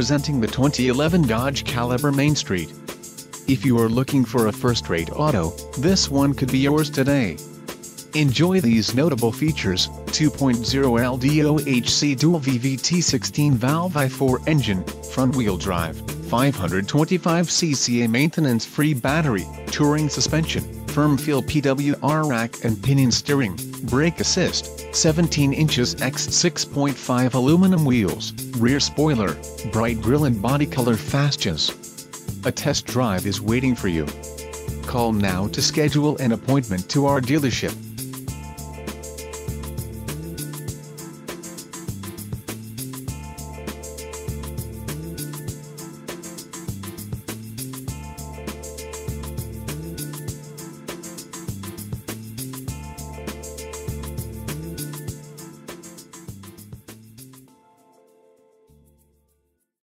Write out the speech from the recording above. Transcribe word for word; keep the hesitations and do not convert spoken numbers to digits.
presenting the twenty eleven Dodge Caliber Mainstreet. If you are looking for a first-rate auto, this one could be yours today. Enjoy these notable features: two point oh L D O H C dual V V T sixteen valve I four engine, front-wheel drive, five hundred twenty-five c c a maintenance-free battery, touring suspension, firm-feel P W R rack and pinion steering, brake assist, seventeen inches by six point five aluminum wheels, rear spoiler, bright grille and body color fastings. A test drive is waiting for you. Call now to schedule an appointment to our dealership.